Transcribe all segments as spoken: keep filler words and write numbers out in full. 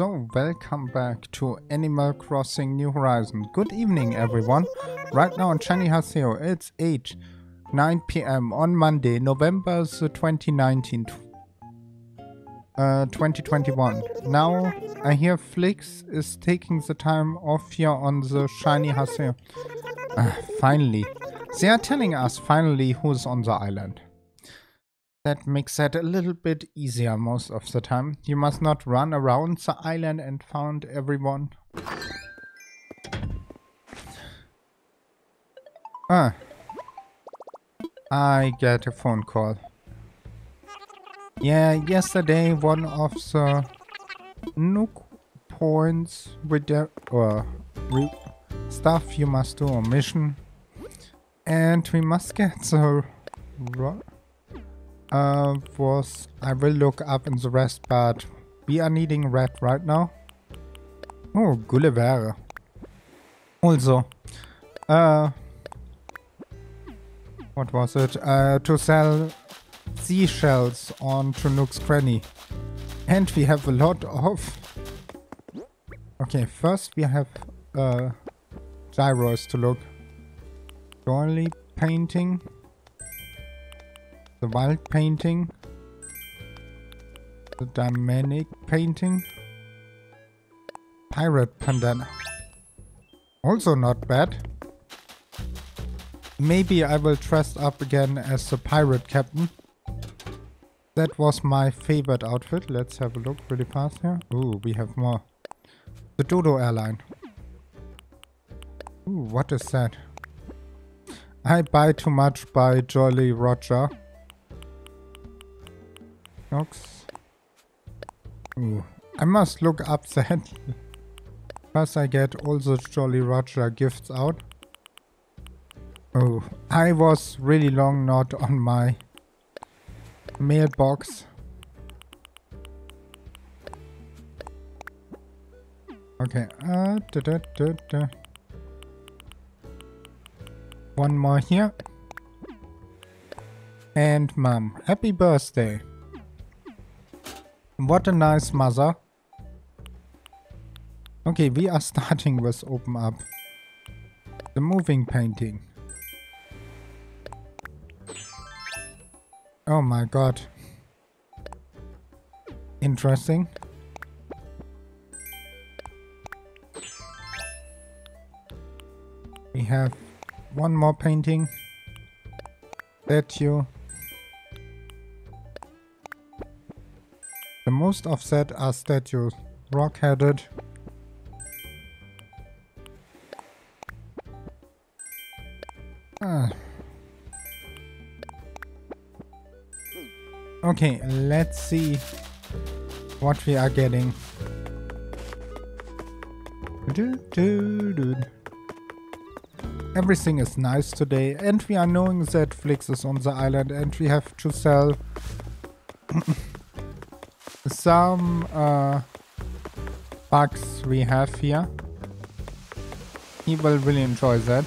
So, welcome back to Animal Crossing New Horizons. Good evening, everyone. Right now on Shiny Haseo, it's eight, nine p m on Monday, November the twenty nineteen, uh, twenty twenty-one. Now, I hear Flix is taking the time off here on the Shiny Haseo. Uh, finally. They are telling us finally who's on the island. That makes that a little bit easier most of the time. You must not run around the island and find everyone. Ah. I get a phone call. Yeah, yesterday one of the Nook points with the uh, re stuff you must do a mission. And we must get the... Uh, was I will look up in the rest, but we are needing Redd right now. Oh, Gulliver. Also, uh, what was it? Uh, to sell seashells on to Nook's Cranny. And we have a lot of... Okay, first we have uh, gyros to look. Jolly painting. The wild painting, the dynamic painting, Pirate Pandana. Also not bad. Maybe I will dress up again as the pirate captain. That was my favorite outfit. Let's have a look really fast here. Ooh, we have more. The Dodo airline. Ooh, what is that? I buy too much by Jolly Roger. Nook's. Ooh, I must look up the handle. First I get all the Jolly Roger gifts out. Oh, I was really long not on my mailbox. Okay, uh, da, da, da, da. One more here. And Mom, happy birthday. What a nice mother. Okay, we are starting with open up. The moving painting. Oh my god. Interesting. We have one more painting. That you. Most of that are statues, rock-headed. Ah. Okay, let's see what we are getting. Everything is nice today, and we are knowing that Flix is on the island, and we have to sell some uh, bugs we have here. He will really enjoy that.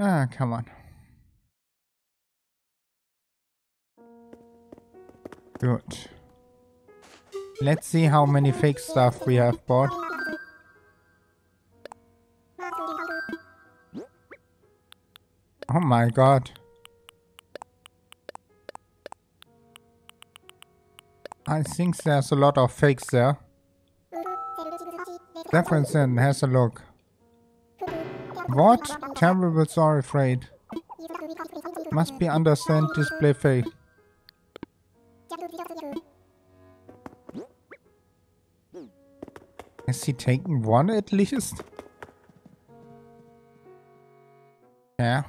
Ah, come on. Good. Let's see how many fake stuff we have bought. Oh my god. I think there's a lot of fakes there. Jefferson has a look. What? Terrible, sorry, Freight. Must be understand display fake. Has he taken one at least? Yeah.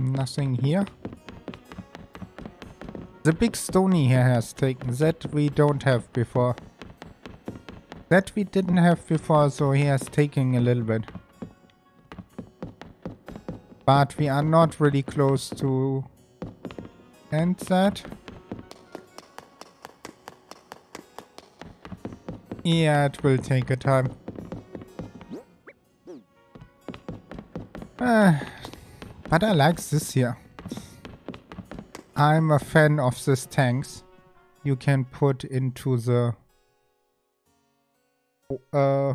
Nothing here. The big stony here has taken that we don't have before. That we didn't have before, so he has taken a little bit. But we are not really close to end that. Yeah, it will take a time. Uh, but I like this here. I'm a fan of these tanks. You can put into the uh,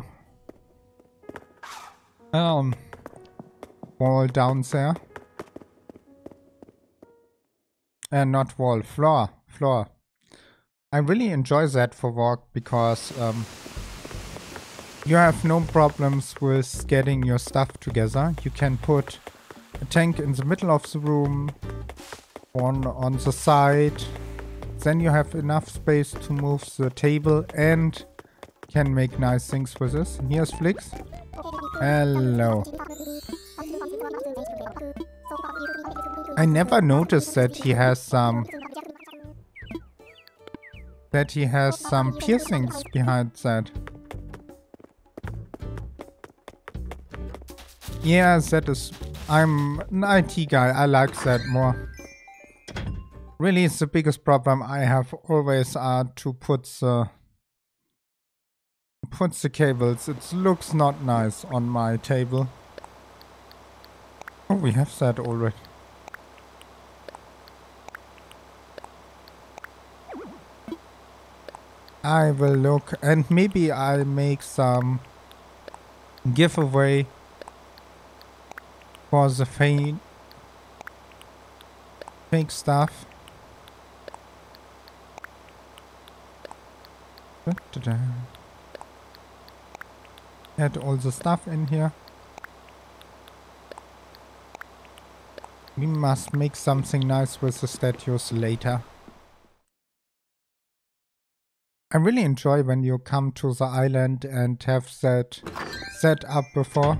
um, wall down there. And uh, not wall, floor, floor. I really enjoy that for walk because um, you have no problems with getting your stuff together. You can put a tank in the middle of the room, one on the side. Then you have enough space to move the table and can make nice things with this. And here's Flix. Hello. I never noticed that he has some that he has some piercings behind that. Yeah, that is... I'm an I T guy, I like that more. Really, the biggest problem I have always are to put the... put the cables. It looks not nice on my table. Oh, we have that already. I will look, and maybe I'll make some giveaway for the fake, fake stuff. Add all the stuff in here. We must make something nice with the statues later. I really enjoy when you come to the island and have that set up before.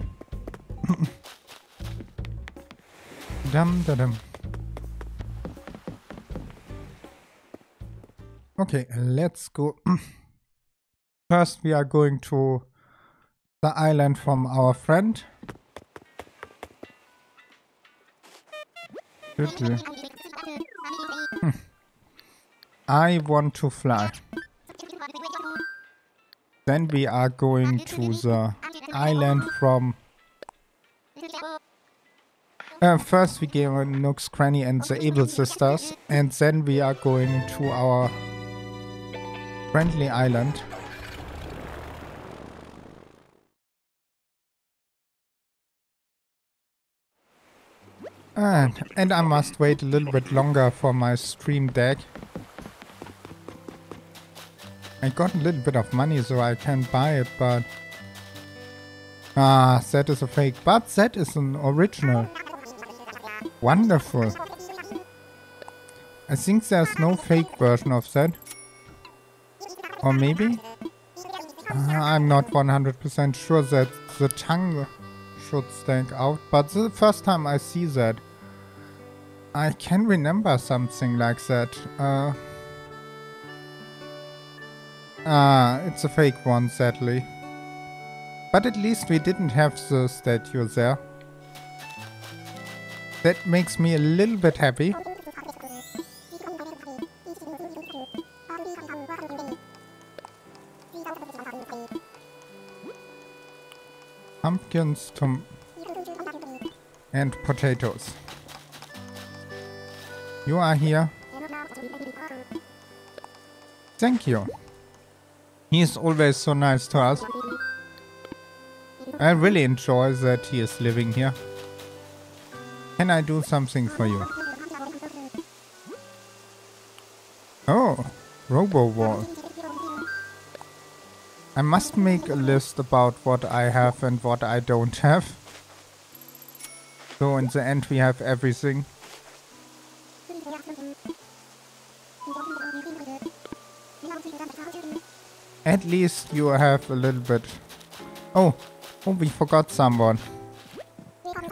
Dum da dum. Okay, let's go. First we are going to the island from our friend. I want to fly. Then we are going to the island from... Uh, first we gave Nook's Cranny and the Able Sisters, and then we are going to our friendly island. And, and I must wait a little bit longer for my Steam Deck. I got a little bit of money, so I can buy it, but... Ah, that is a fake, but that is an original. Wonderful. I think there's no fake version of that. Or maybe? Ah, I'm not one hundred percent sure that the tongue should stand out, but the first time I see that, I can remember something like that. Uh... Ah, it's a fake one, sadly. But at least we didn't have the statue there. That makes me a little bit happy. Pumpkins tom- and potatoes. You are here. Thank you. He is always so nice to us. I really enjoy that he is living here. Can I do something for you? Oh, RoboWall. I must make a list about what I have and what I don't have. So in the end we have everything. At least you have a little bit. Oh, oh, we forgot someone.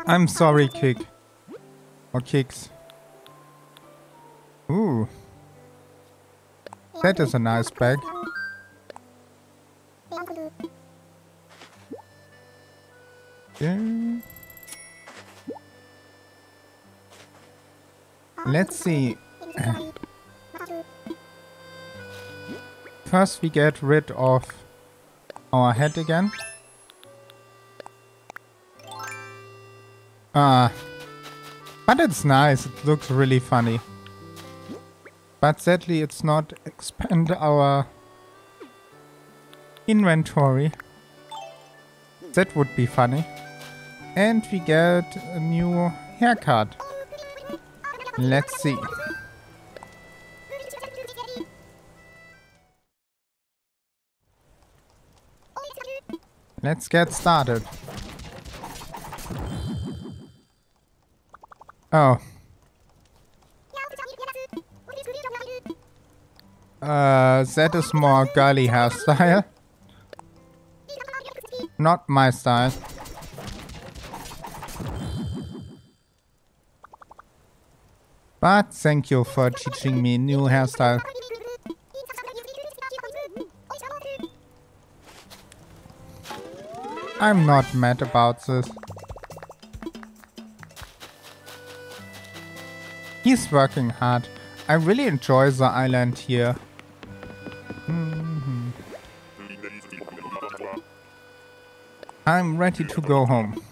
I'm sorry, Kik. Or Kiks. Ooh. That is a nice bag. Yeah. Let's see. First we get rid of our head again. Ah. Uh, but it's nice. It looks really funny. But sadly, it's not expand our inventory. That would be funny. And we get a new haircut. Let's see. Let's get started. Oh. Uh, that is more girly hairstyle. Not my style. But thank you for teaching me new hairstyle. I'm not mad about this. He's working hard. I really enjoy the island here. Mm-hmm. I'm ready to go home.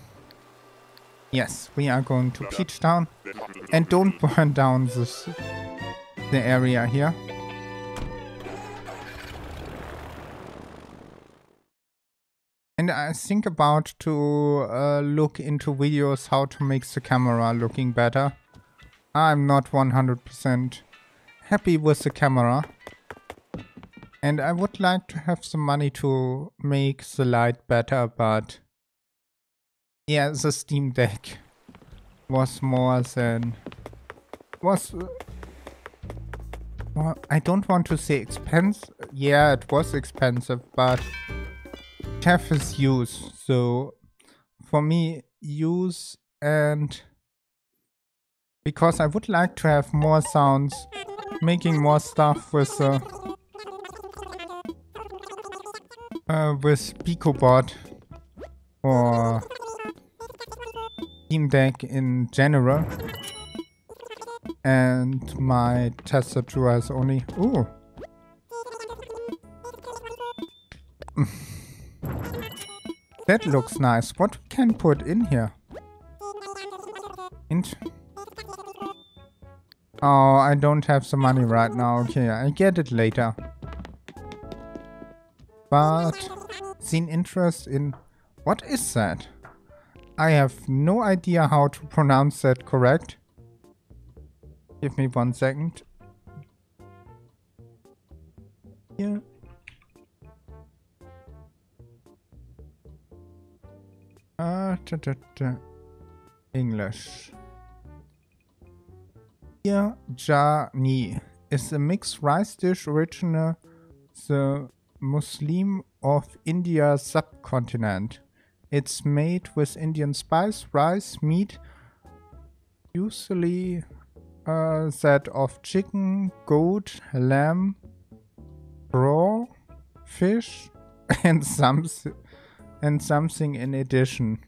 Yes, we are going to Peachtown. And don't burn down this the area here. And I think about to uh, look into videos how to make the camera looking better. I'm not one hundred percent happy with the camera. And I would like to have some money to make the light better, but... yeah, the Steam Deck was more than... was... well, I don't want to say expensive. Yeah, it was expensive, but... tough is use, so... for me, use and... because I would like to have more sounds, making more stuff with the... Uh, uh, with PicoBot or Steam Deck in general. And my tastature has only... ooh! That looks nice. What we can put in here? And... oh, I don't have the money right now. Okay, I get it later. But... seen interest in... what is that? I have no idea how to pronounce that correct. Give me one second. Yeah. Uh, da, da, da. English. Here, Jani is a mixed rice dish original the Muslim of India subcontinent. It's made with Indian spice, rice, meat, usually uh, that of chicken, goat, lamb, raw, fish, and some and something in addition.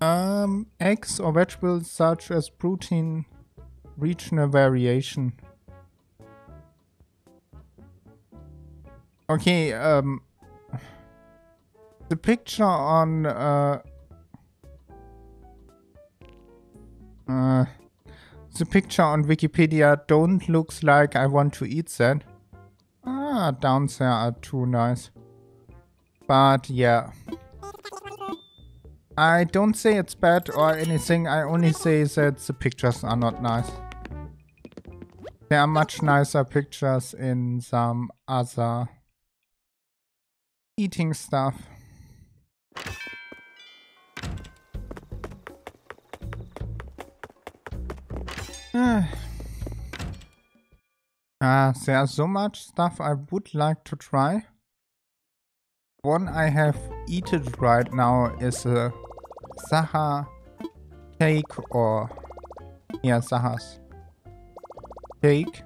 Um, eggs or vegetables such as protein, regional variation. Okay, um, the picture on, uh, uh, the picture on Wikipedia don't looks like I want to eat that. Ah, down there are too nice. But yeah. I don't say it's bad or anything, I only say that the pictures are not nice. There are much nicer pictures in some other eating stuff. Ah, there's so much stuff I would like to try. One I have eaten right now is a Saha cake or yeah Saha's cake,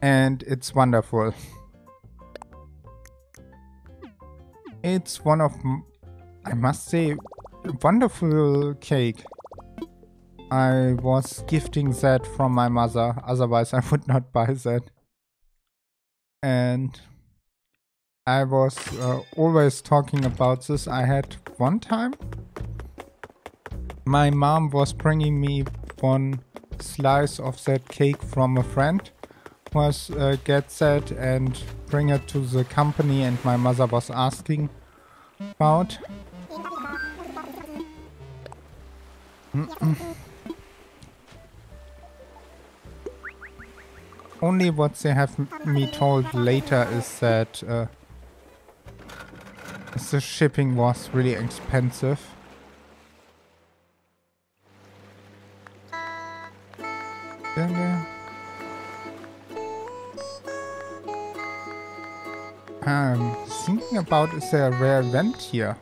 and it's wonderful. It's one of I must say wonderful cake. I was gifting that from my mother, otherwise I would not buy that. And I was uh, always talking about this. I had one time My mom was bringing me one slice of that cake from a friend. Was uh, get that and bring it to the company, and my mother was asking about. Mm-mm. Only what they have me told later is that uh, the shipping was really expensive. Then, I'm thinking about, is there a rare event here?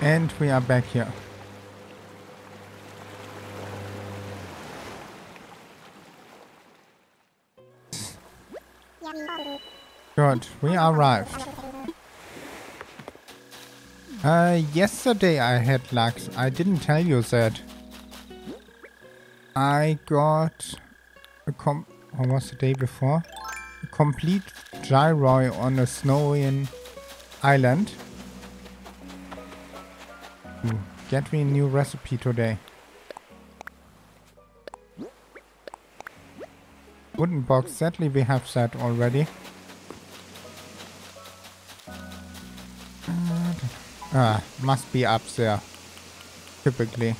And we are back here. Good, we arrived. Uh, yesterday I had luck. I didn't tell you that. I got a com. What was the day before? A complete gyro on a snowy island. Get me a new recipe today. Wooden box, sadly we have that already. Ah, must be up there. Typically.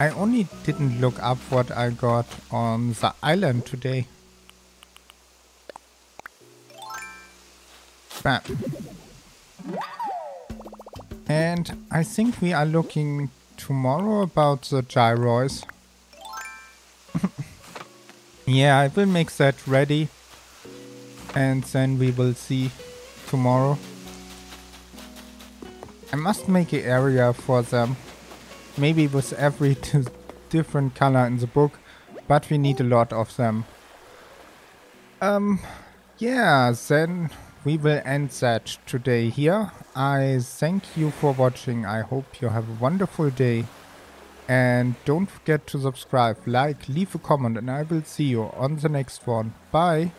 I only didn't look up what I got on the island today. Bam. And I think we are looking tomorrow about the gyros. Yeah, I will make that ready. And then we will see tomorrow. I must make an area for them. Maybe with every different color in the book. But we need a lot of them. Um, yeah, then we will end that today here. I thank you for watching. I hope you have a wonderful day. And don't forget to subscribe, like, leave a comment, and I will see you on the next one. Bye!